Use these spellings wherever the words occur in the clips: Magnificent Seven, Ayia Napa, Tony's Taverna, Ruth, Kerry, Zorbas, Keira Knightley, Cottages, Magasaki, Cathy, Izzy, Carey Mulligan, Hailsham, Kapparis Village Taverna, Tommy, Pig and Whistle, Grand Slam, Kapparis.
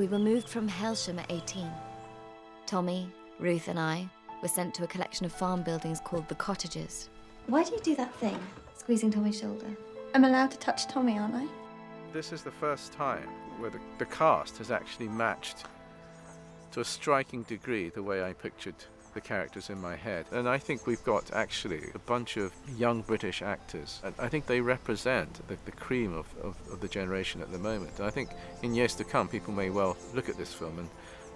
We were moved from Hailsham at 18. Tommy, Ruth and I were sent to a collection of farm buildings called the Cottages. Why do you do that thing, squeezing Tommy's shoulder? I'm allowed to touch Tommy, aren't I? This is the first time where the cast has actually matched to a striking degree the way I pictured the characters in my head. And I think we've got actually a bunch of young British actors. And I think they represent the cream of the generation at the moment. And I think in years to come, people may well look at this film and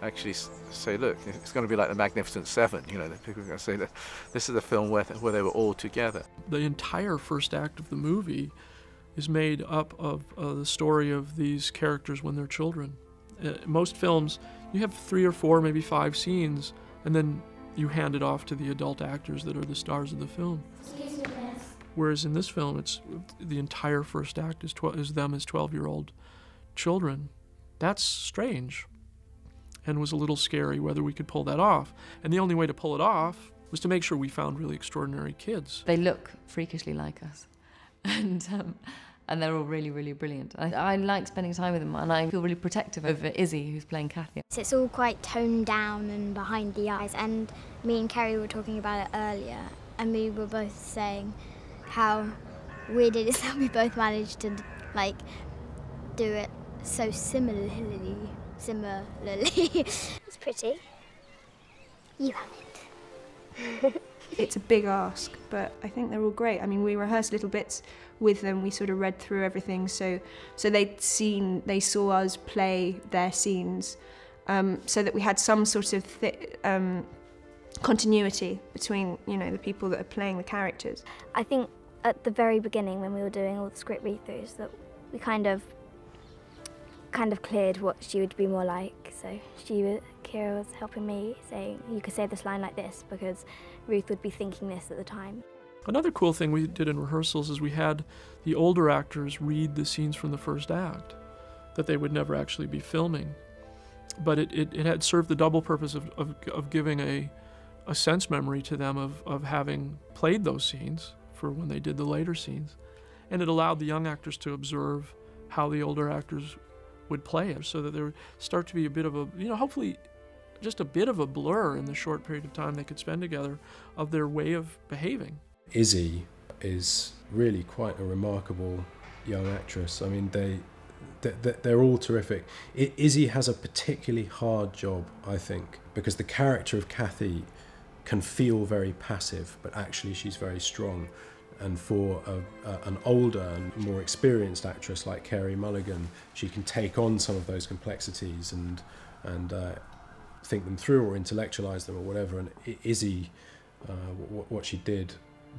actually say, look, it's going to be like the Magnificent Seven. You know, people are going to say that this is a film where they were all together. The entire first act of the movie is made up of the story of these characters when they're children. Most films, you have 3 or 4, maybe 5 scenes, and then you hand it off to the adult actors that are the stars of the film. Excuse me, yes. Whereas in this film, it's the entire first act is them as 12-year-old children. That's strange, and was a little scary whether we could pull that off. And the only way to pull it off was to make sure we found really extraordinary kids. They look freakishly like us, and they're all really, really brilliant. I like spending time with them, and I feel really protective over Izzy, who's playing Cathy. It's all quite toned down and behind the eyes, and me and Kerry were talking about it earlier, and we were both saying how weird it is that we both managed to, like, do it so similarly. It's pretty. You have it. It's a big ask, but I think they're all great. I mean, we rehearsed little bits with them. We sort of read through everything, so they saw us play their scenes, so that we had some sort of continuity between, you know, the people that are playing the characters. I think at the very beginning, when we were doing all the script read-throughs, that we kind of cleared what she would be more like. So Kira was helping me, saying you could say this line like this because Ruth would be thinking this at the time. Another cool thing we did in rehearsals is we had the older actors read the scenes from the first act that they would never actually be filming. But it had served the double purpose of giving a sense memory to them of having played those scenes for when they did the later scenes. And it allowed the young actors to observe how the older actors would play it, so that there would start to be a bit of a, you know, hopefully just a bit of a blur in the short period of time they could spend together of their way of behaving. Izzy is really quite a remarkable young actress. I mean, they're all terrific. Izzy has a particularly hard job, I think, because the character of Cathy can feel very passive, but actually she's very strong. And for an older and more experienced actress like Carey Mulligan, she can take on some of those complexities and think them through or intellectualise them or whatever. And Izzy, what she did,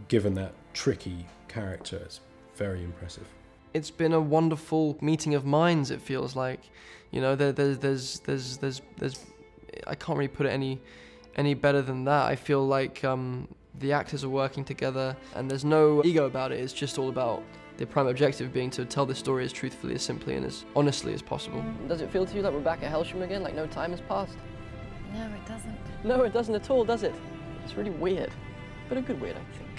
given that tricky character, is very impressive. It's been a wonderful meeting of minds. It feels like, you know, there's I can't really put it any better than that. I feel like. The actors are working together, and there's no ego about it. It's just all about the prime objective being to tell the story as truthfully, as simply, and as honestly as possible. Does it feel to you like we're back at Hailsham again, like no time has passed? No, it doesn't. No, it doesn't at all, does it? It's really weird, but a good weird, I think.